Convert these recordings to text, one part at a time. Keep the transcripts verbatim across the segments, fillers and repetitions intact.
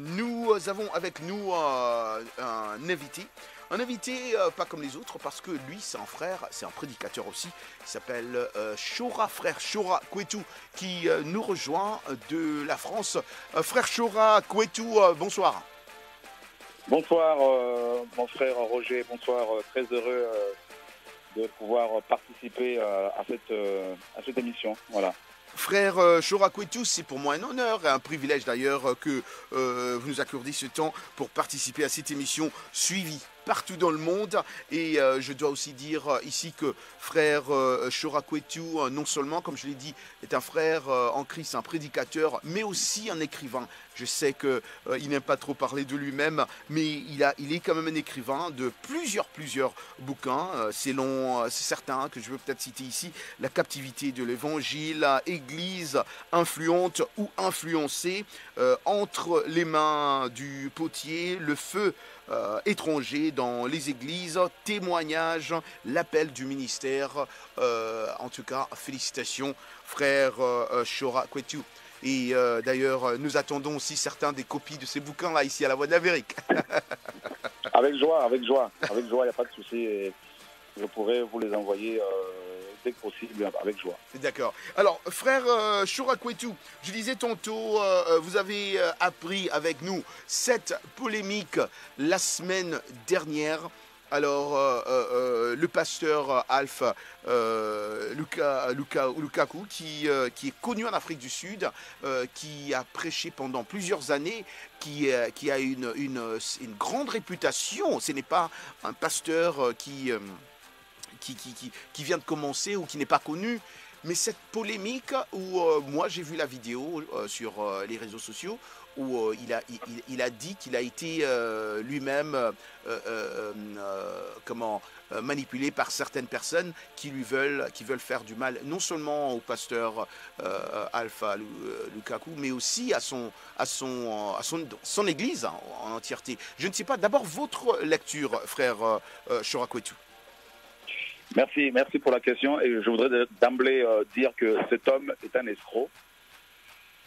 Nous avons avec nous euh, un invité, un invité euh, pas comme les autres parce que lui c'est un frère, c'est un prédicateur aussi, il s'appelle euh, Shora, frère Shora Kuetu qui euh, nous rejoint de la France. Euh, frère Shora Kuetu, euh, bonsoir. Bonsoir euh, mon frère Roger, bonsoir, euh, très heureux euh, de pouvoir participer euh, à, cette, euh, à cette émission, voilà. Frère Shora Kuetu, c'est pour moi un honneur et un privilège d'ailleurs que euh, vous nous accordez ce temps pour participer à cette émission suivie partout dans le monde. Et euh, je dois aussi dire ici que frère euh, Shora Kuetu, euh, non seulement, comme je l'ai dit, est un frère euh, en Christ, un prédicateur, mais aussi un écrivain. Je sais qu'il euh, n'aime pas trop parler de lui-même, mais il, a, il est quand même un écrivain de plusieurs, plusieurs bouquins. Euh, c'est long, euh, c'est certain que je veux peut-être citer ici La captivité de l'évangile, Église influente ou influencée, euh, Entre les mains du potier, Le feu Euh, étrangers dans les églises, témoignages, l'appel du ministère. Euh, en tout cas, félicitations, frère euh, Shora Kuetu. Et euh, d'ailleurs, nous attendons aussi certains des copies de ces bouquins-là, ici, à la Voix de l'Amérique. Avec joie, avec joie, avec joie, il n'y a pas de souci. Je pourrais vous les envoyer euh, dès que possible, avec joie. D'accord. Alors, frère euh, Shora Kuetu, je disais tantôt, euh, vous avez euh, appris avec nous cette polémique la semaine dernière. Alors, euh, euh, le pasteur Alph euh, Luka, Luka, Lukaku, qui, euh, qui est connu en Afrique du Sud, euh, qui a prêché pendant plusieurs années, qui, euh, qui a une, une, une grande réputation. Ce n'est pas un pasteur qui... Euh, Qui, qui, qui vient de commencer ou qui n'est pas connu. Mais cette polémique où euh, moi j'ai vu la vidéo euh, sur euh, les réseaux sociaux où euh, il, a, il, il a dit qu'il a été euh, lui-même euh, euh, euh, comment, euh, manipulé par certaines personnes qui lui veulent, qui veulent faire du mal non seulement au pasteur euh, Alph Lukaku, mais aussi à, son, à, son, à son, son église hein, en entièreté. Je ne sais pas, d'abord votre lecture, frère euh, Shora Kuetu. Merci, merci pour la question. Et je voudrais d'emblée euh, dire que cet homme est un escroc.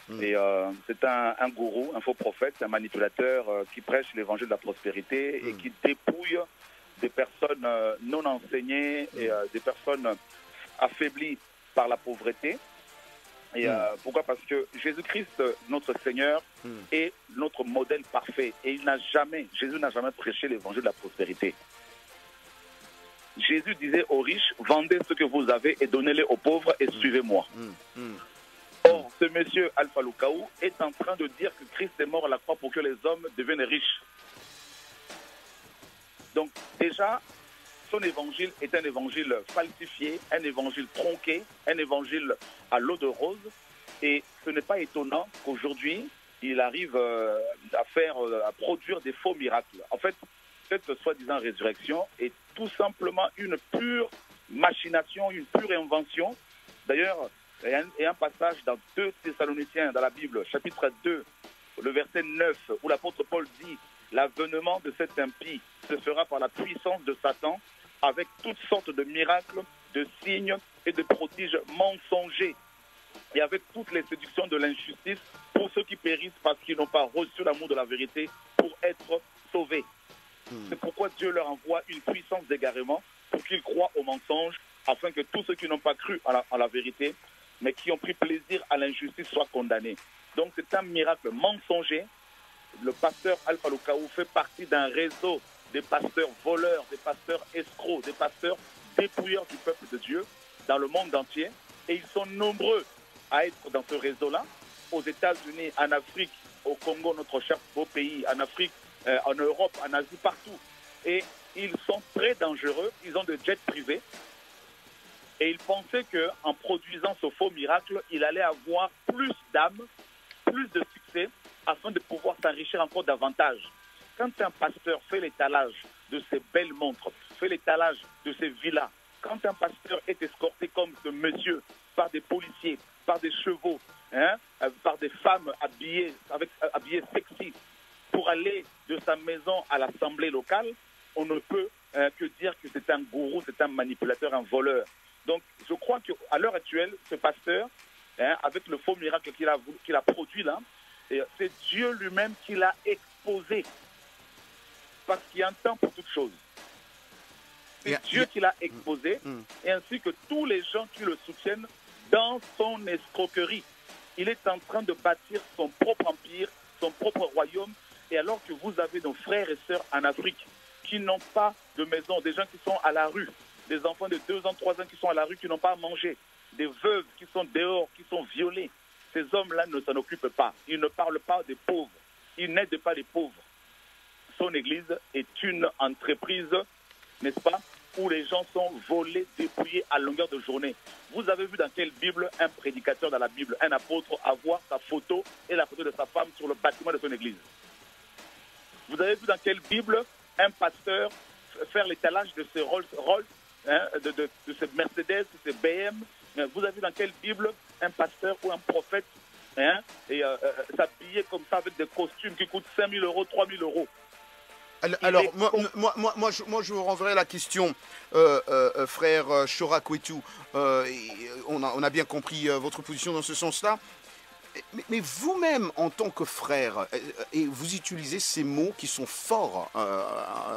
Mmh. Et euh, c'est un, un gourou, un faux prophète, un manipulateur euh, qui prêche l'évangile de la prospérité et mmh. qui dépouille des personnes euh, non enseignées et euh, des personnes affaiblies par la pauvreté. Et mmh. euh, pourquoi? Parce que Jésus-Christ, notre Seigneur, mmh. est notre modèle parfait. Et il n'a jamais, Jésus n'a jamais prêché l'évangile de la prospérité. Jésus disait aux riches, vendez ce que vous avez et donnez-les aux pauvres et suivez-moi. Mm, mm, Or, ce monsieur Alph Lukau est en train de dire que Christ est mort à la croix pour que les hommes deviennent riches. Donc déjà, son évangile est un évangile falsifié, un évangile tronqué, un évangile à l'eau de rose. Et ce n'est pas étonnant qu'aujourd'hui, il arrive à faire, à produire des faux miracles. En fait, cette soi-disant résurrection est tout simplement une pure machination, une pure invention. D'ailleurs, il y a un passage dans deux Thessaloniciens, dans la Bible, chapitre deux, le verset neuf, où l'apôtre Paul dit « L'avènement de cet impie se fera par la puissance de Satan, avec toutes sortes de miracles, de signes et de prodiges mensongers, et avec toutes les séductions de l'injustice pour ceux qui périssent parce qu'ils n'ont pas reçu l'amour de la vérité pour être sauvés. » C'est pourquoi Dieu leur envoie une puissance d'égarement pour qu'ils croient aux mensonges, afin que tous ceux qui n'ont pas cru à la, à la vérité, mais qui ont pris plaisir à l'injustice, soient condamnés. Donc c'est un miracle mensonger. Le pasteur Alph Lukau fait partie d'un réseau des pasteurs voleurs, des pasteurs escrocs, des pasteurs dépouilleurs du peuple de Dieu dans le monde entier. Et ils sont nombreux à être dans ce réseau-là, aux États-Unis, en Afrique, au Congo, notre cher beau pays, en Afrique, Euh, en Europe, en Asie, partout. Et ils sont très dangereux, ils ont des jets privés. Et ils pensaient qu'en produisant ce faux miracle, il allait avoir plus d'âmes, plus de succès, afin de pouvoir s'enrichir encore davantage. Quand un pasteur fait l'étalage de ses belles montres, fait l'étalage de ses villas, quand un pasteur est escorté comme ce monsieur par des policiers, par des chevaux, hein, euh, par des femmes habillées, avec, euh, habillées sexy, pour aller de sa maison à l'assemblée locale, on ne peut euh, que dire que c'est un gourou, c'est un manipulateur, un voleur. Donc je crois qu'à l'heure actuelle, ce pasteur, hein, avec le faux miracle qu'il a, qu'il a produit là, c'est Dieu lui-même qui l'a exposé. Parce qu'il y a un temps pour toutes choses. C'est yeah, Dieu yeah. qui l'a exposé, mm. et ainsi que tous les gens qui le soutiennent dans son escroquerie. Il est en train de bâtir son propre empire, son propre royaume, et alors que vous avez nos frères et sœurs en Afrique qui n'ont pas de maison, des gens qui sont à la rue, des enfants de deux ans, trois ans qui sont à la rue, qui n'ont pas à manger, des veuves qui sont dehors, qui sont violées. Ces hommes-là ne s'en occupent pas. Ils ne parlent pas des pauvres. Ils n'aident pas les pauvres. Son église est une entreprise, n'est-ce pas, où les gens sont volés, dépouillés à longueur de journée. Vous avez vu dans quelle Bible un prédicateur dans la Bible, un apôtre, avoir sa photo et la photo de sa femme sur le bâtiment de son église? Vous avez vu dans quelle Bible un pasteur faire l'étalage de ses Rolls, Rolls hein, de, de, de ses Mercedes, de ses B M? Vous avez vu dans quelle Bible un pasteur ou un prophète hein, et euh, euh, s'habiller comme ça avec des costumes qui coûtent cinq mille euros, trois mille euros? Alors, moi, moi, moi, moi, je, moi, je vous renverrai la question, euh, euh, frère Shora Kuetu. Euh, on, a, on a bien compris euh, votre position dans ce sens-là. Mais, mais vous-même, en tant que frère, et, et vous utilisez ces mots qui sont forts euh,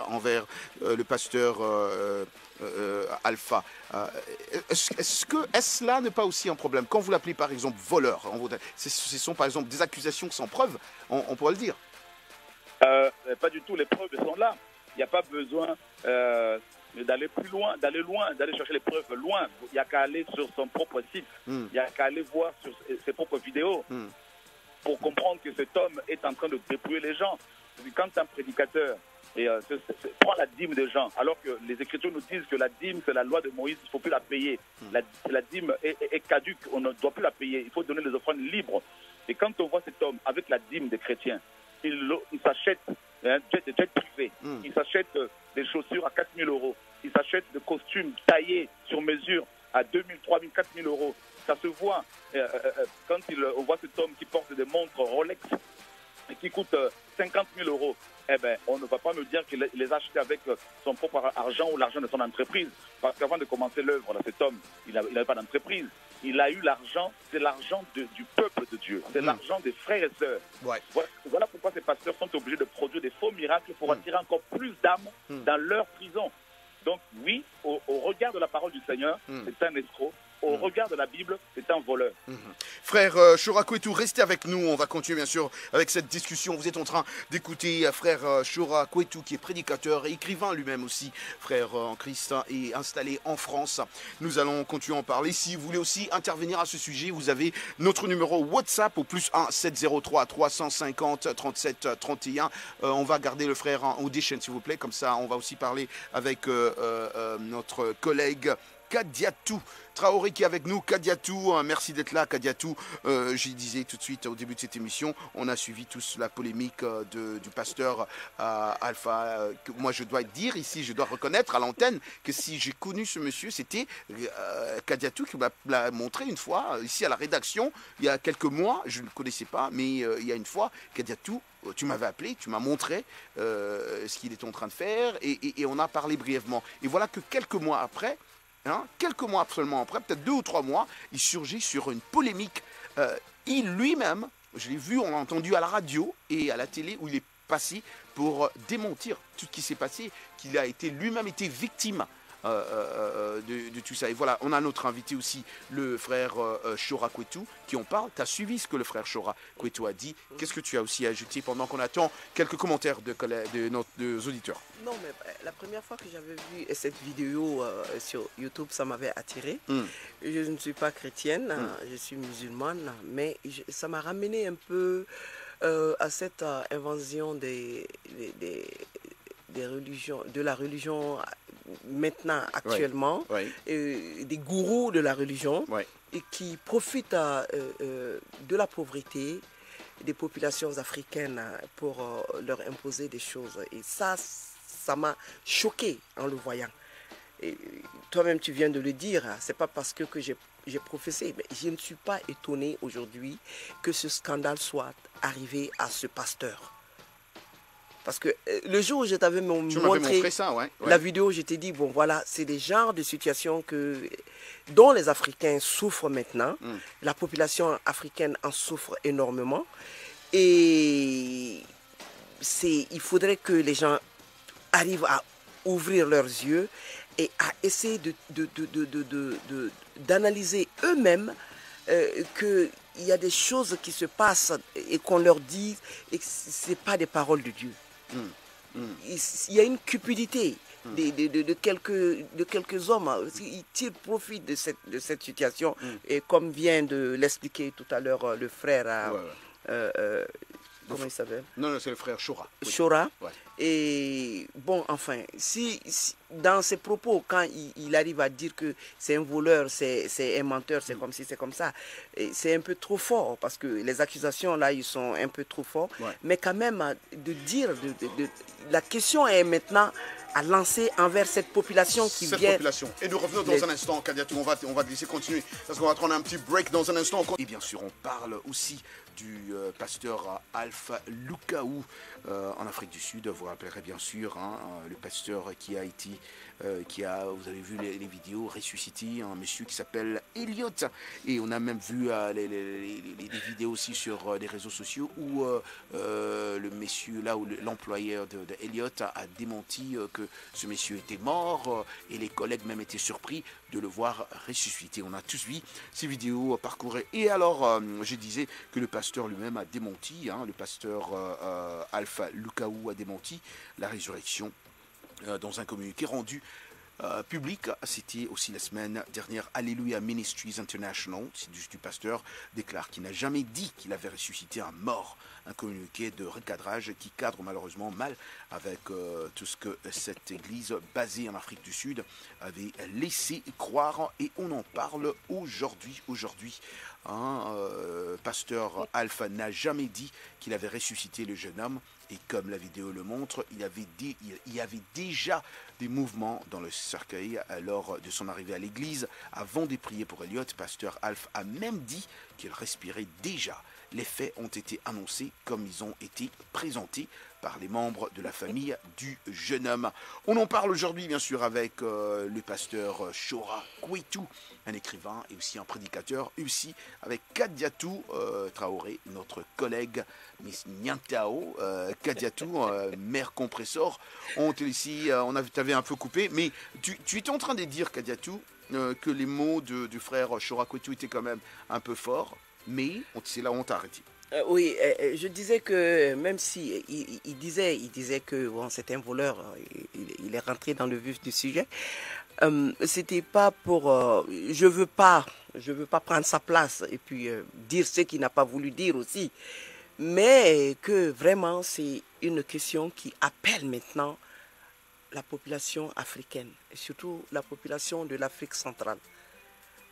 envers euh, le pasteur euh, euh, Alpha. Euh, est-ce, est-ce que est-ce cela n'est pas aussi un problème? Quand vous l'appelez, par exemple, voleur, on, ce sont, par exemple, des accusations sans preuve, on, on pourrait le dire. Euh, pas du tout, les preuves sont là. Il n'y a pas besoin euh, d'aller plus loin, d'aller loin, d'aller chercher les preuves loin. Il n'y a qu'à aller sur son propre site, il mm. n'y a qu'à aller voir sur ses propres vidéos mm. pour comprendre que cet homme est en train de dépouiller les gens. Quand un prédicateur et, euh, se, se, se, prend la dîme des gens, alors que les Écritures nous disent que la dîme, c'est la loi de Moïse, il ne faut plus la payer. Mm. La, la dîme est, est, est caduque, on ne doit plus la payer, il faut donner les offrandes libres. Et quand on voit cet homme avec la dîme des chrétiens, il, il s'achète un hein, jet, jet privé, mm. il s'achète euh, des chaussures à quatre mille euros, il s'achète des costumes taillés sur mesure à deux mille, trois mille, quatre mille euros. Ça se voit euh, euh, quand il, on voit cet homme qui porte des montres Rolex et qui coûtent euh, cinquante mille euros. Eh bien, on ne va pas me dire qu'il les a achetés avec euh, son propre argent ou l'argent de son entreprise. Parce qu'avant de commencer l'œuvre, cet homme, il n'avait pas d'entreprise. Il a eu l'argent, c'est l'argent du peuple de Dieu, c'est mmh. l'argent des frères et sœurs. Ouais. Voilà, voilà pourquoi ces pasteurs sont obligés de produire des faux miracles pour mmh. attirer encore plus d'âmes mmh. dans leur prison. Donc oui, au, au regard de la parole du Seigneur, mmh. c'est un escroc. Au mmh. regard de la Bible, c'est un voleur. Mmh. Frère euh, Shora Kuetu, restez avec nous. On va continuer, bien sûr, avec cette discussion. Vous êtes en train d'écouter euh, frère euh, Shora Kuetu, qui est prédicateur et écrivain lui-même aussi, frère euh, en Christ, hein, et installé en France. Nous allons continuer à en parler. Si vous voulez aussi intervenir à ce sujet, vous avez notre numéro WhatsApp au plus un, sept zéro trois, trois cinq zéro, trente-sept, trente et un. Euh, on va garder le frère en audition, s'il vous plaît. Comme ça, on va aussi parler avec euh, euh, notre collègue Kadiatou Traoré qui est avec nous. Kadiatou, hein, merci d'être là. Kadiatou, euh, je disais tout de suite au début de cette émission, on a suivi tous la polémique euh, de, du pasteur euh, Alpha. Euh, que moi, je dois dire ici, je dois reconnaître à l'antenne que si j'ai connu ce monsieur, c'était euh, Kadiatou qui m'a montré une fois, ici à la rédaction, il y a quelques mois, je ne le connaissais pas, mais euh, il y a une fois, Kadiatou, tu m'avais appelé, tu m'as montré euh, ce qu'il était en train de faire et, et, et on a parlé brièvement. Et voilà que quelques mois après, Hein, quelques mois seulement après, peut-être deux ou trois mois, il surgit sur une polémique. Euh, il lui-même, je l'ai vu, on l'a entendu à la radio et à la télé où il est passé pour démentir tout ce qui s'est passé, qu'il a été lui-même été victime euh, euh, de, de tout ça. Et voilà, on a notre invité aussi, le frère euh, Shora Kuetu, qui en parle. Tu as suivi ce que le frère Shora Kuetu a dit. Qu'est-ce que tu as aussi ajouté pendant qu'on attend quelques commentaires de, de, de, de nos auditeurs? Non, mais la première fois que j'avais vu cette vidéo euh, sur YouTube, ça m'avait attirée. Mm. Je ne suis pas chrétienne, mm. je suis musulmane, mais je, ça m'a ramené un peu euh, à cette euh, invention des, des, des, des religions, de la religion maintenant, actuellement, ouais. Ouais. Euh, des gourous de la religion ouais. et qui profitent euh, euh, de la pauvreté des populations africaines pour euh, leur imposer des choses. Et ça, ça m'a choqué en le voyant. Toi-même, tu viens de le dire, c'est pas parce que, que j'ai professé. Mais je ne suis pas étonnée aujourd'hui que ce scandale soit arrivé à ce pasteur. Parce que euh, le jour où je t'avais montré, montré ça, ouais, ouais. la vidéo, je t'ai dit, bon voilà, c'est des genres de situations que, dont les Africains souffrent maintenant. Mmh. La population africaine en souffre énormément. Et il faudrait que les gens arrivent à ouvrir leurs yeux et à essayer de, de, de, de, de, de, de, d'analyser eux-mêmes euh, qu'il y a des choses qui se passent et qu'on leur dit et que ce n'est pas des paroles de Dieu. Mmh. Mmh. Il, il y a une cupidité mmh. de, de, de, de, quelques, de quelques hommes. Hein. Ils tirent profit de cette, de cette situation. Mmh. Et comme vient de l'expliquer tout à l'heure le frère... Ouais, ouais. Euh, euh, Comment il s'appelle? Non, non, c'est le frère Shora. Oui. Shora. Ouais. Et bon, enfin, si, si dans ses propos, quand il, il arrive à dire que c'est un voleur, c'est un menteur, c'est mm. comme si c'est comme ça, c'est un peu trop fort parce que les accusations là, ils sont un peu trop forts. Ouais. Mais quand même, de dire, de, de, de, la question est maintenant à lancer envers cette population qui cette vient... population. Et nous revenons dans les... un instant, Kadiatou, on va, on va te laisser continuer, parce qu'on va prendre un petit break dans un instant. Et bien sûr, on parle aussi du euh, pasteur Alph Lukau euh, en Afrique du Sud. Vous rappellerez bien sûr, hein, le pasteur qui a été, euh, qui a, vous avez vu les, les vidéos, ressuscité un monsieur qui s'appelle Elliot. Et on a même vu euh, les, les, les, les vidéos aussi sur euh, les réseaux sociaux où euh, euh, le monsieur, là où l'employeur de, de Elliot a, a démenti euh, que ce monsieur était mort et les collègues même étaient surpris de le voir ressusciter. On a tous vu ces vidéos parcourir. Et alors, euh, je disais que le pasteur lui-même a démenti, hein, le pasteur euh, Alph Lukau a démenti la résurrection euh, dans un communiqué rendu Euh, public. C'était aussi la semaine dernière. Alléluia Ministries International, c'est du, du pasteur, déclare qu'il n'a jamais dit qu'il avait ressuscité un mort. Un communiqué de recadrage qui cadre malheureusement mal avec euh, tout ce que cette église basée en Afrique du Sud avait laissé croire, et on en parle aujourd'hui. Aujourd'hui, hein, euh, pasteur Alph n'a jamais dit qu'il avait ressuscité le jeune homme. Et comme la vidéo le montre, il avait dit, il y avait déjà des mouvements dans le cercueil lors de son arrivée à l'église. Avant de prier pour Elliot, pasteur Alph a même dit qu'il respirait déjà. Les faits ont été annoncés comme ils ont été présentés par les membres de la famille du jeune homme. On en parle aujourd'hui bien sûr avec euh, le pasteur Shora Kuetu, un écrivain et aussi un prédicateur, et aussi avec Kadiatou euh, Traoré, notre collègue Miss Nyantao, euh, Kadiatou, euh, mère compresseur. On ici, euh, on t'avait un peu coupé, mais tu, tu étais en train de dire, Kadiatou, euh, que les mots de, du frère Shora Kuetu étaient quand même un peu forts, mais c'est là où on t'a arrêté. Euh, oui, euh, je disais que même si il, il disait, il disait que bon, c'était un voleur, il, il est rentré dans le vif du sujet. Euh, c'était pas pour, euh, je veux pas, je veux pas prendre sa place et puis euh, dire ce qu'il n'a pas voulu dire aussi, mais que vraiment c'est une question qui appelle maintenant la population africaine et surtout la population de l'Afrique centrale.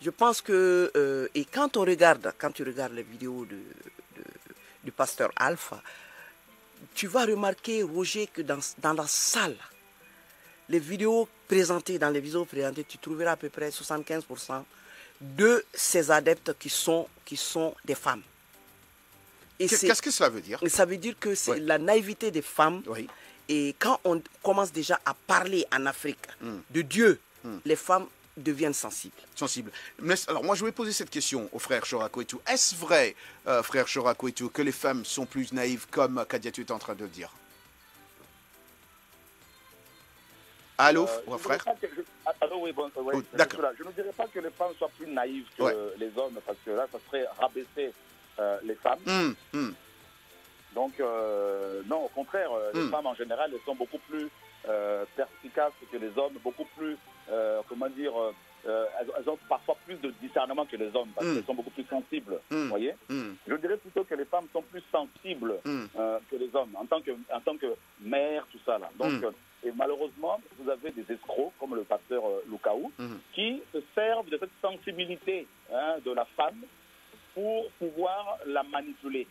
Je pense que, euh, et quand on regarde, quand tu regardes les vidéos de, de, du pasteur Alph, tu vas remarquer, Roger, que dans, dans la salle, les vidéos présentées, dans les vidéos présentées, tu trouveras à peu près soixante-quinze pour cent de ces adeptes qui sont, qui sont des femmes. Qu'est-ce que cela veut dire? Ça veut dire que c'est oui. la naïveté des femmes. Oui. Et quand on commence déjà à parler en Afrique mmh. de Dieu, mmh. les femmes deviennent sensibles. Sensibles. Alors moi je vais poser cette question au frère Shora Kuetu. Est-ce vrai, euh, frère Shora Kuetu, que les femmes sont plus naïves comme Kadiatou est en train de le dire? Allô, euh, frère que, je, Allô, oui, bon, ouais, oh, d'accord. Je ne dirais pas que les femmes soient plus naïves que ouais. les hommes, parce que là, ça serait rabaisser euh, les femmes. Mmh, mmh. Donc, euh, non, au contraire, les mmh. femmes en général, elles sont beaucoup plus euh, perspicaces que les hommes, beaucoup plus, euh, comment dire, euh, elles, elles ont parfois plus de discernement que les hommes, parce mmh. qu'elles sont beaucoup plus sensibles, vous mmh. voyez mmh. Je dirais plutôt que les femmes sont plus sensibles mmh. euh, que les hommes, en tant que, en tant que mères, tout ça, là. Donc, mmh. et malheureusement, vous avez des escrocs, comme le pasteur euh, Lukau, mmh. qui se servent de cette sensibilité hein, de la femme pour pouvoir la manipuler.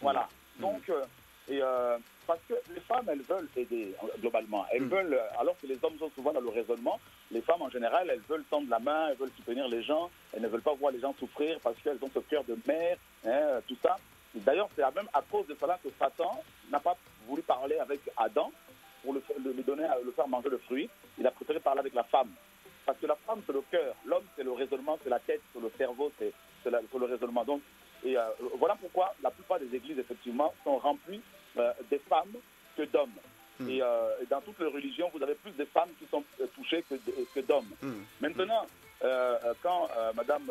Voilà. Donc, euh, et, euh, parce que les femmes, elles veulent aider, globalement. Elles mm. veulent, alors que les hommes sont souvent dans le raisonnement, les femmes, en général, elles veulent tendre la main, elles veulent soutenir les gens, elles ne veulent pas voir les gens souffrir parce qu'elles ont ce cœur de mère, hein, tout ça. D'ailleurs, c'est même à cause de cela que Satan n'a pas voulu parler avec Adam pour le, le, lui donner, le faire manger le fruit. Il a préféré parler avec la femme. Parce que la femme, c'est le cœur. L'homme, c'est le raisonnement, c'est la tête, c'est le cerveau, c'est le raisonnement. Donc, et euh, voilà pourquoi la plupart euh, des femmes que d'hommes. Mmh. Et, euh, et dans toutes les religions, vous avez plus de femmes qui sont touchées que, que d'hommes. Mmh. Maintenant, euh, quand euh, Madame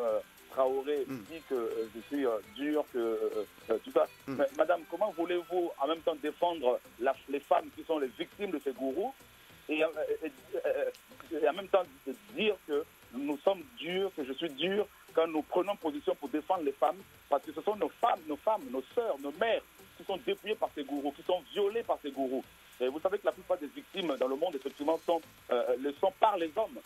Traoré mmh. dit que euh, je suis euh, dur, que euh, tout ça, mmh. mais, Madame, comment voulez-vous en même temps défendre la, les femmes qui sont les victimes de ces gourous et, euh, et, euh, et en même temps dire que nous sommes durs, que je suis dur, quand nous prenons position pour défendre les femmes, parce que ce sont nos femmes, nos femmes, nos sœurs, nos mères qui sont dépouillées par ces gourous, qui sont violées par ces gourous. Et vous savez que la plupart des victimes dans le monde, effectivement, sont, euh, le sont par les hommes.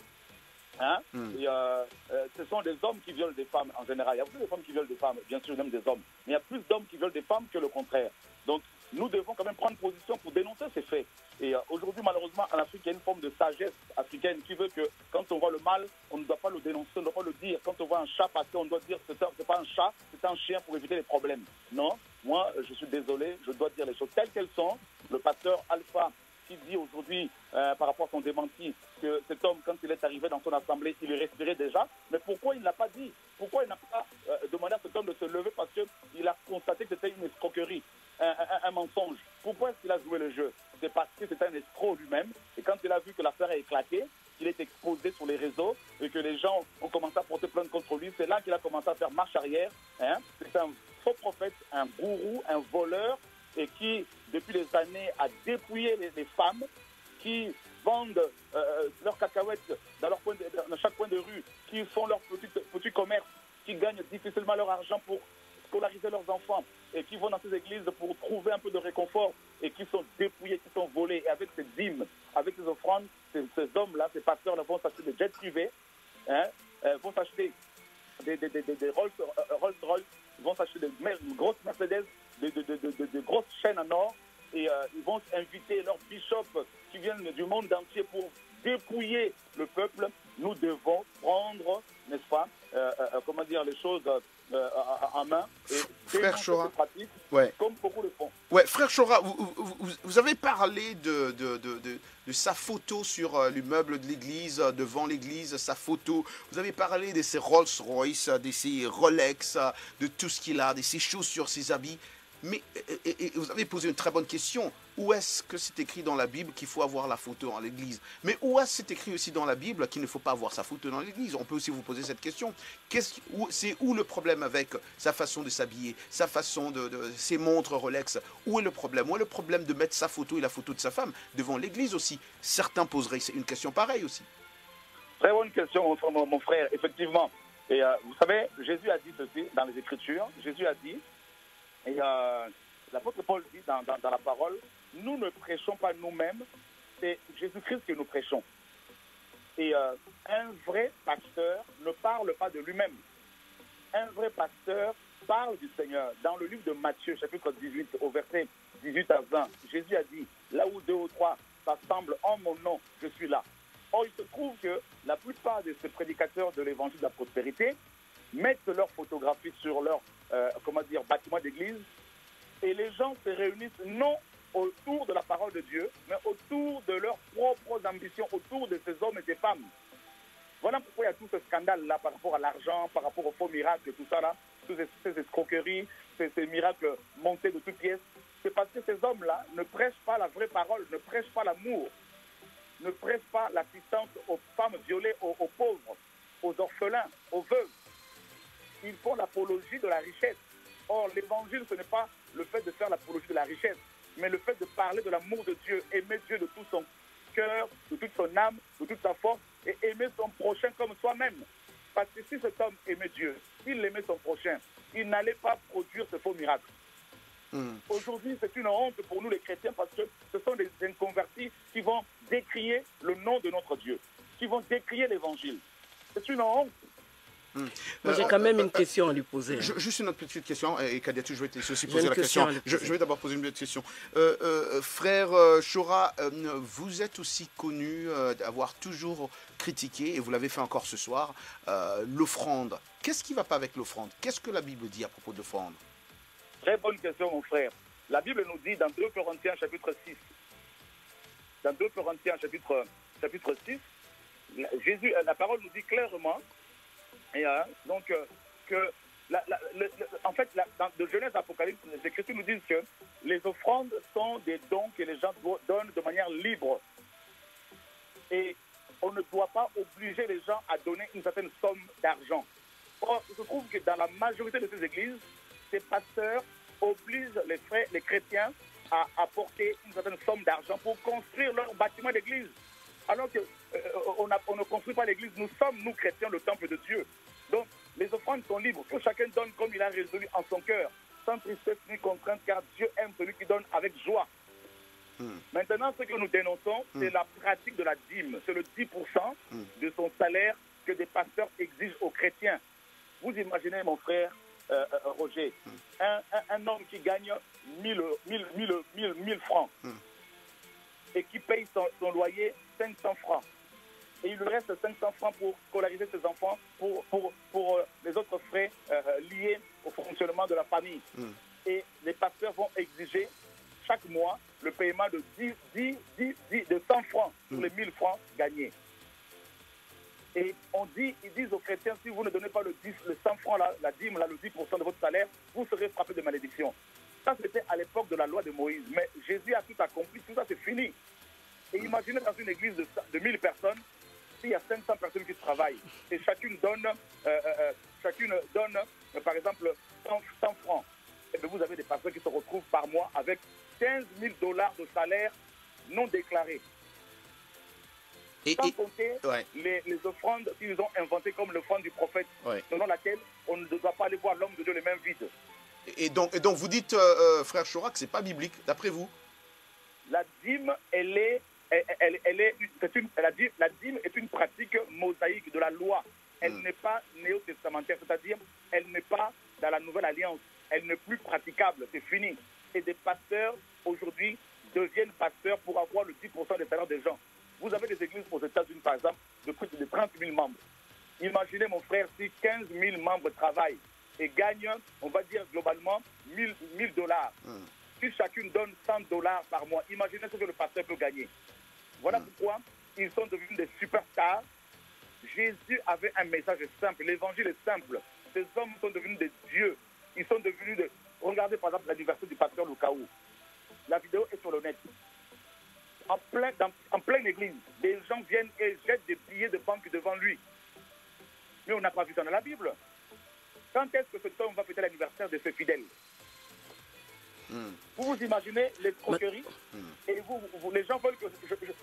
Hein? Mm. Et, euh, euh, ce sont des hommes qui violent des femmes en général. Il y a plus de femmes qui violent des femmes, bien sûr, même des hommes. Mais il y a plus d'hommes qui violent des femmes que le contraire. Donc, nous devons quand même prendre position pour dénoncer ces faits. Et euh, aujourd'hui, malheureusement, en Afrique, il y a une forme de sagesse africaine qui veut que quand on voit le mal, on ne doit pas le dénoncer, on ne doit pas le dire. Quand on voit un chat passer, on doit dire que ce n'est pas un chat, c'est un chien pour éviter les problèmes. Non, moi, je suis désolé, je dois dire les choses telles qu'elles sont. Le pasteur Alpha qui dit aujourd'hui, euh, par rapport à son démenti, que cet homme, quand il est arrivé dans son assemblée, il respirait déjà. Mais pourquoi il ne l'a pas dit? Pourquoi il n'a pas euh, demandé à cet homme de se lever parce qu'il a constaté que c'était une escroquerie, un, un, un mensonge? Pourquoi est-ce qu'il a joué le jeu? C'est parce que c'était un escroc lui-même. Et quand il a vu que l'affaire a éclaté, qu'il est exposé sur les réseaux et que les gens ont commencé à porter plainte contre lui, c'est là qu'il a commencé à faire marche arrière. Hein. C'est un faux prophète, un gourou, un voleur, et qui, depuis des années, a dépouillé les, les femmes qui vendent euh, leurs cacahuètes dans, leur coin de, dans chaque coin de rue, qui font leur petit, petit commerce, qui gagnent difficilement leur argent pour scolariser leurs enfants et qui vont dans ces églises pour trouver un peu de réconfort et qui sont dépouillés, qui sont volés. Et avec ces dîmes, avec ces offrandes, ces, ces hommes-là, ces pasteurs-là vont s'acheter des jets privés, hein, euh, vont s'acheter des, des, des, des, des Rolls, Rolls Royce, vont s'acheter des grosses Mercedes, De, de, de, de, de grosses chaînes en or, et euh, ils vont inviter leurs bishops qui viennent du monde entier pour dépouiller le peuple. Nous devons prendre, n'est-ce pas, euh, euh, comment dire, les choses euh, en main et frère Shora, pratiques, ouais. Comme beaucoup le font. Ouais, frère Shora, vous, vous, vous avez parlé de, de, de, de, de sa photo sur euh, l'immeuble de l'église, euh, devant l'église, sa photo. Vous avez parlé de ses Rolls-Royce, de ses Rolex, de tout ce qu'il a, de ses chaussures, ses habits. Mais et, et vous avez posé une très bonne question. Où est-ce que c'est écrit dans la Bible qu'il faut avoir la photo en l'église? Mais où est-ce que c'est écrit aussi dans la Bible qu'il ne faut pas avoir sa photo dans l'église? On peut aussi vous poser cette question. Qu'est-ce, où, c'est où le problème avec sa façon de s'habiller, sa façon de, de ses montres Rolex? Où est le problème? Où est le problème de mettre sa photo et la photo de sa femme devant l'église aussi? Certains poseraient une question pareille aussi. Très bonne question, mon frère, effectivement. Et euh, vous savez, Jésus a dit ceci dans les Écritures. Jésus a dit... Et euh, l'apôtre Paul dit dans, dans, dans la parole, nous ne prêchons pas nous-mêmes, c'est Jésus-Christ que nous prêchons. Et euh, un vrai pasteur ne parle pas de lui-même. Un vrai pasteur parle du Seigneur. Dans le livre de Matthieu, chapitre dix-huit, au verset dix-huit à vingt, Jésus a dit, là où deux ou trois s'assemblent en mon nom, je suis là. Or, il se trouve que la plupart de ces prédicateurs de l'évangile de la prospérité mettent leur photographie sur leur Euh, comment dire, bâtiment d'église, et les gens se réunissent non autour de la parole de Dieu, mais autour de leurs propres ambitions, autour de ces hommes et ces femmes. Voilà pourquoi il y a tout ce scandale-là par rapport à l'argent, par rapport aux faux miracles, tout ça là, toutes ces escroqueries, ces, ces miracles montés de toutes pièces. C'est parce que ces hommes-là ne prêchent pas la vraie parole, ne prêchent pas l'amour, ne prêchent pas l'assistance aux femmes violées, aux, aux pauvres, aux orphelins, aux veuves. Ils font l'apologie de la richesse. Or, l'évangile, ce n'est pas le fait de faire l'apologie de la richesse, mais le fait de parler de l'amour de Dieu, aimer Dieu de tout son cœur, de toute son âme, de toute sa force, et aimer son prochain comme soi-même. Parce que si cet homme aimait Dieu, s'il aimait son prochain, il n'allait pas produire ce faux miracle. Mmh. Aujourd'hui, c'est une honte pour nous les chrétiens, parce que ce sont des inconvertis qui vont décrier le nom de notre Dieu, qui vont décrier l'évangile. C'est une honte. Hum. Moi, j'ai quand même une question à lui poser. Je, juste une autre petite question, et Kadiatou, je vais te aussi poser la question. question. Je, je vais d'abord poser une petite question. Euh, euh, frère euh, Shora, euh, vous êtes aussi connu euh, d'avoir toujours critiqué, et vous l'avez fait encore ce soir, euh, l'offrande. Qu'est-ce qui ne va pas avec l'offrande? Qu'est-ce que la Bible dit à propos de l'offrande? Très bonne question, mon frère. La Bible nous dit dans deux Corinthiens, chapitre six, dans deux Corinthiens, chapitre, chapitre six, Jésus, la parole nous dit clairement, et, euh, donc, euh, que la, la, le, le, en fait, la, dans le Genèse Apocalypse, les Écritures nous disent que les offrandes sont des dons que les gens donnent de manière libre. Et on ne doit pas obliger les gens à donner une certaine somme d'argent. Or, il se trouve que dans la majorité de ces églises, ces pasteurs obligent les, frères, les chrétiens à apporter une certaine somme d'argent pour construire leur bâtiment d'église. Alors qu'on euh, on ne construit pas l'église, nous sommes, nous chrétiens, le temple de Dieu. Donc, les offrandes sont libres, que chacun donne comme il a résolu en son cœur, sans tristesse ni contrainte, car Dieu aime celui qui donne avec joie. Mm. Maintenant, ce que nous dénonçons, mm. c'est la pratique de la dîme. C'est le dix pour cent mm. de son salaire que des pasteurs exigent aux chrétiens. Vous imaginez, mon frère euh, euh, Roger, mm. un, un, un homme qui gagne mille francs mm. et qui paye son, son loyer cinq cents francs. Et il lui reste cinq cents francs pour scolariser ses enfants, pour, pour, pour euh, les autres frais euh, liés au fonctionnement de la famille. Mm. Et les pasteurs vont exiger chaque mois le paiement de, dix, dix, dix, dix, de cent francs sur mm. les mille francs gagnés. Et on dit, ils disent aux chrétiens, si vous ne donnez pas le, dix, le cent francs, la, la dîme, la, le dix pour cent de votre salaire, vous serez frappé de malédiction. Ça, c'était à l'époque de la loi de Moïse. Mais Jésus a tout accompli, tout ça, c'est fini. Et imaginez dans une église de, de mille personnes, s'il y a cinq cents personnes qui travaillent, et chacune donne, euh, euh, chacune donne euh, par exemple, cent francs. Et bien, vous avez des personnes qui se retrouvent par mois avec quinze mille dollars de salaire non déclaré. Et, Sans et, compter ouais. les, les offrandes qu'ils ont inventées comme l'offrande du prophète, ouais. selon laquelle on ne doit pas aller voir l'homme de Dieu les mains vides. Et donc, et donc vous dites, euh, frère Shora, que ce n'est pas biblique, d'après vous? La dîme, elle est, elle, elle, elle est, c'est une, la dîme, la dîme est une pratique mosaïque de la loi. Elle hmm. n'est pas néo-testamentaire, c'est-à-dire elle n'est pas dans la nouvelle alliance. Elle n'est plus praticable, c'est fini. Et des pasteurs, aujourd'hui, deviennent pasteurs pour avoir le dix pour cent des salaires des gens. Vous avez des églises aux États-Unis, par exemple, de plus de trente mille membres. Imaginez, mon frère, si quinze mille membres travaillent et gagnent, on va dire globalement, mille dollars. Mm. Si chacune donne cent dollars par mois, imaginez ce que le pasteur peut gagner. Voilà mm. pourquoi ils sont devenus des superstars. Jésus avait un message simple, l'évangile est simple. Ces hommes sont devenus des dieux. Ils sont devenus des... Regardez, par exemple, l'anniversaire du pasteur Lukau. La vidéo est sur le net. En, plein, dans, en pleine église, des gens viennent et jettent des billets de banque devant lui. Mais on n'a pas vu ça dans la Bible. Quand est-ce que cet homme va fêter l'anniversaire de ses fidèles? mmh. Vous vous imaginez les croqueries mmh. et vous, vous, les gens veulent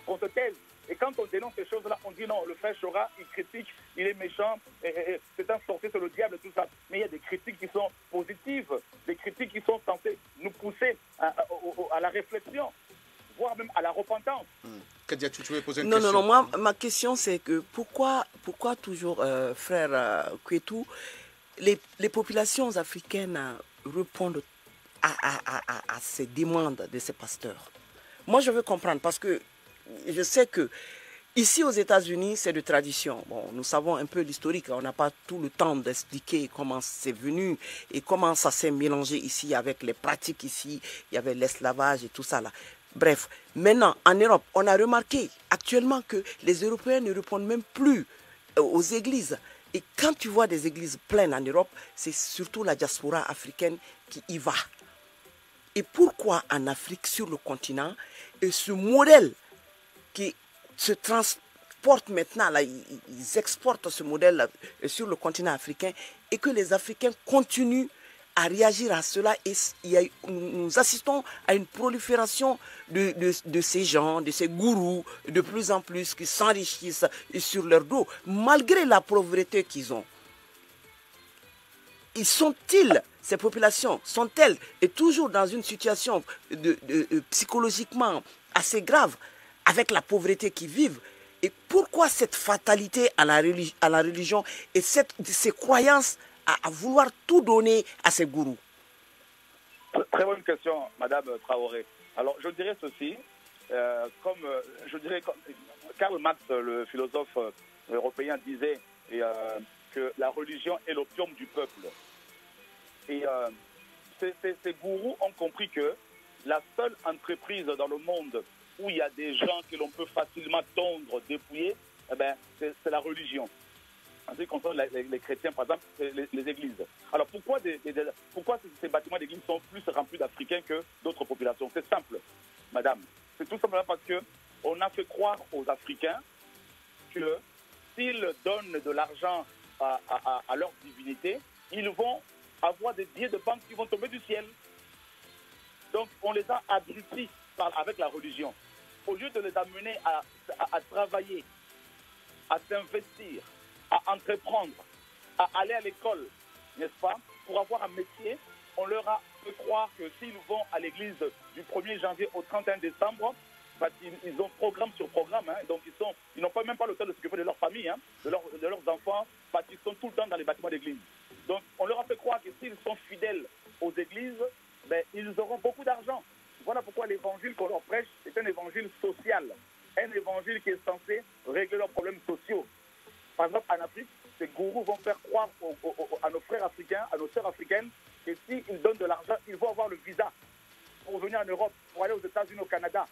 qu'on se taise. Et quand on dénonce ces choses-là, on dit non, le frère Shora, il critique, il est méchant, c'est un sorcier, c'est le diable, tout ça. Mais il y a des critiques qui sont positives, des critiques qui sont censées nous pousser à, à, à, à la réflexion, voire même à la repentance. Mmh. Kadiatou, tu veux poser une non, question? Non, non, moi, ma question, c'est que pourquoi, pourquoi toujours, euh, frère euh, Kuetu, les, les populations africaines euh, répondent à, à, à, à, à ces demandes de ces pasteurs? Moi, je veux comprendre, parce que je sais que ici aux États-Unis, c'est de tradition. Bon, nous savons un peu l'historique, on n'a pas tout le temps d'expliquer comment c'est venu et comment ça s'est mélangé ici avec les pratiques ici, il y avait l'esclavage et tout ça là. Bref, maintenant, en Europe, on a remarqué actuellement que les Européens ne répondent même plus aux églises. Et quand tu vois des églises pleines en Europe, c'est surtout la diaspora africaine qui y va. Et pourquoi en Afrique, sur le continent, et ce modèle qui se transporte maintenant, là, ils exportent ce modèle là, sur le continent africain, et que les Africains continuent à réagir à cela, et il y a, nous assistons à une prolifération de, de, de ces gens, de ces gourous, de plus en plus qui s'enrichissent sur leur dos, malgré la pauvreté qu'ils ont. Ils sont-ils, ces populations, sont-elles toujours dans une situation de, de, de, psychologiquement assez grave, avec la pauvreté qu'ils vivent? Et pourquoi cette fatalité à la, religi- à la religion et cette, ces croyances À, à vouloir tout donner à ces gourous? Très bonne question, Madame Traoré. Alors, je dirais ceci, euh, comme je dirais, comme Karl Marx, le philosophe européen, disait et, euh, que la religion est l'opium du peuple. Et euh, ces, ces, ces gourous ont compris que la seule entreprise dans le monde où il y a des gens que l'on peut facilement tondre, dépouiller, eh ben, c'est la religion. en ce qui concerne les, les chrétiens, par exemple, les, les églises. Alors pourquoi, des, des, pourquoi ces bâtiments d'église sont plus remplis d'Africains que d'autres populations? C'est simple, madame. C'est tout simplement parce qu'on a fait croire aux Africains que s'ils donnent de l'argent à, à, à leur divinité, ils vont avoir des billets de banque qui vont tomber du ciel. Donc on les a abrutis par, avec la religion. Au lieu de les amener à, à, à travailler, à s'investir, à entreprendre, à aller à l'école, n'est-ce pas, pour avoir un métier, on leur a fait croire que s'ils vont à l'église du premier janvier au trente et un décembre, bah, ils, ils ont programme sur programme, hein, donc ils sont, ils n'ont pas, même pas le temps de s'occuper de leur famille, hein, de, leur, de leurs enfants, parce qu'ils sont tout le temps dans les bâtiments d'église. Donc on leur a fait croire que s'ils sont fidèles aux églises, ben, ils auront beaucoup d'argent. Voilà pourquoi l'évangile qu'on leur prêche, c'est un évangile social, un évangile qui est censé régler leurs problèmes sociaux. Par exemple, en Afrique, ces gourous vont faire croire aux, aux, aux, à nos frères africains, à nos sœurs africaines, que s'ils donnent de l'argent, ils vont avoir le visa pour venir en Europe, pour aller aux États-Unis, au Canada.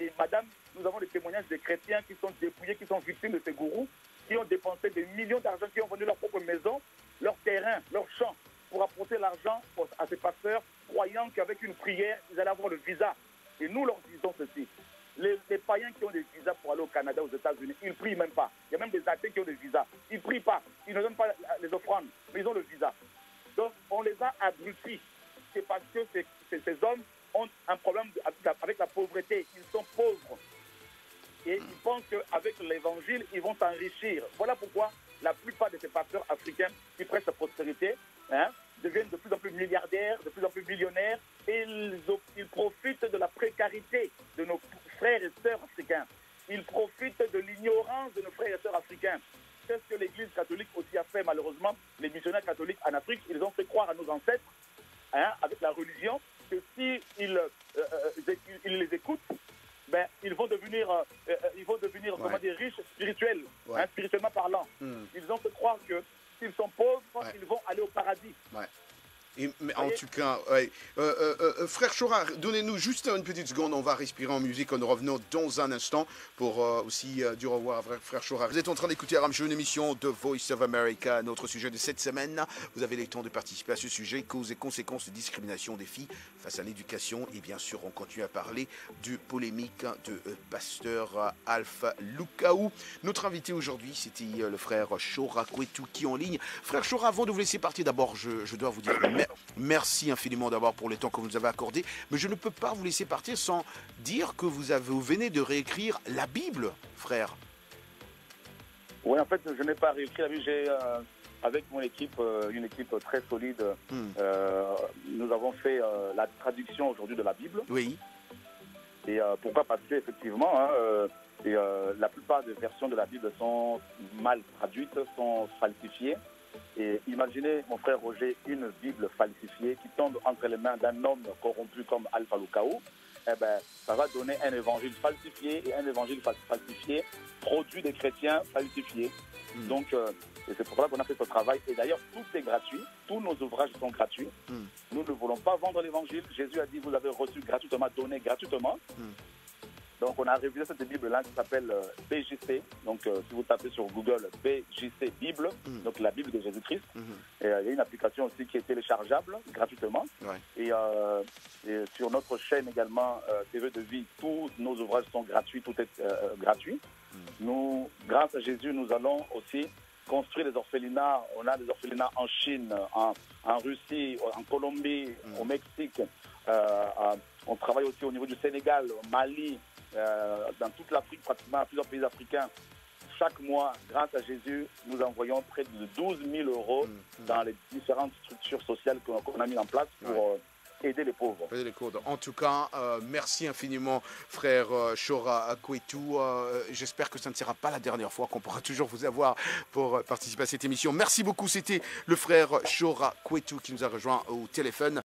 Et madame, nous avons des témoignages de chrétiens qui sont dépouillés, qui sont victimes de ces gourous, qui ont dépensé des millions d'argent, qui ont vendu leur propre maison, leur terrain, leur champ, pour apporter l'argent à ces pasteurs, croyant qu'avec une prière, ils allaient avoir le visa. Et nous leur disons ceci. Les, les païens qui ont des visas pour aller au Canada, aux États-Unis, ils ne prient même pas. Il y a même des athées qui ont des visas. Ils ne prient pas. Ils ne donnent pas les offrandes, mais ils ont le visa. Donc, on les a abrutis. C'est parce que ces, ces, ces hommes ont un problème avec la pauvreté. Ils sont pauvres. Et ils pensent qu'avec l'évangile, ils vont s'enrichir. Voilà pourquoi la plupart de ces pasteurs africains qui prêchent la prospérité, hein, deviennent de plus en plus milliardaires, de plus en plus millionnaires, et ils, ils profitent de la précarité de nos frères et sœurs africains. Ils profitent de l'ignorance de nos frères et sœurs africains. C'est ce que l'Église catholique aussi a fait, malheureusement. Les missionnaires catholiques en Afrique, ils ont fait croire à nos ancêtres, hein, avec la religion, que s'ils si euh, euh, ils les écoutent, ben, ils vont devenir, euh, euh, ils vont devenir ouais. comment dire, riches spirituels, ouais. hein, spirituellement parlant. Mm. Ils ont fait croire que s'ils sont pauvres, ouais. ils vont aller au paradis. Ouais. Et, mais en tout cas, ouais. euh, euh, euh, frère Shora, donnez-nous juste une petite seconde, on va respirer en musique, on revenons dans un instant pour euh, aussi euh, dire au revoir à frère Shora. Vous êtes en train d'écouter Ramshow, une émission de Voice of America, notre sujet de cette semaine. Vous avez le temps de participer à ce sujet, causes et conséquences de discrimination des filles face à l'éducation. Et bien sûr, on continue à parler du polémique de euh, pasteur euh, Alph Lukau. Notre invité aujourd'hui, c'était euh, le frère Shora Kuetu qui est en ligne. Frère Shora, avant de vous laisser partir, d'abord, je, je dois vous dire... Merci infiniment d'abord pour le temps que vous nous avez accordé, mais je ne peux pas vous laisser partir sans dire que vous, avez, vous venez de réécrire la Bible, frère. Oui, en fait, je n'ai pas réécrit la Bible. J'ai, euh, avec mon équipe, euh, une équipe très solide, hum. euh, nous avons fait euh, la traduction aujourd'hui de la Bible. Oui. Et euh, pourquoi? Parce qu'effectivement, hein, euh, euh, la plupart des versions de la Bible sont mal traduites, sont falsifiées. Et imaginez, mon frère Roger, une Bible falsifiée qui tombe entre les mains d'un homme corrompu comme Alph Lukau. Eh ben, ça va donner un évangile falsifié et un évangile falsifié, produit des chrétiens falsifiés. Mmh. Donc, euh, c'est pour ça qu'on a fait ce travail. Et d'ailleurs, tout est gratuit. Tous nos ouvrages sont gratuits. Mmh. Nous ne voulons pas vendre l'évangile. Jésus a dit, vous avez reçu gratuitement, donné gratuitement. Mmh. Donc, on a révisé cette Bible-là qui s'appelle euh, P J C. Donc, euh, si vous tapez sur Google P J C Bible, mmh. donc la Bible de Jésus-Christ. Mmh. Et il euh, y a une application aussi qui est téléchargeable gratuitement. Ouais. Et, euh, et sur notre chaîne également, euh, T V de vie, tous nos ouvrages sont gratuits, tout est euh, gratuit. Mmh. Nous, grâce à Jésus, nous allons aussi construire des orphelinats. On a des orphelinats en Chine, en, en Russie, en Colombie, mmh. au Mexique. Euh, euh, on travaille aussi au niveau du Sénégal, au Mali. Euh, dans toute l'Afrique, pratiquement à plusieurs pays africains. Chaque mois, grâce à Jésus, nous envoyons près de douze mille euros mmh, mmh. dans les différentes structures sociales qu'on qu'on a mises en place pour... Ouais. Euh, aider les pauvres. En tout cas, euh, merci infiniment, frère euh, Shora Kuetu. Euh, J'espère que ça ne sera pas la dernière fois, qu'on pourra toujours vous avoir pour euh, participer à cette émission. Merci beaucoup. C'était le frère Shora Kuetu qui nous a rejoint au téléphone.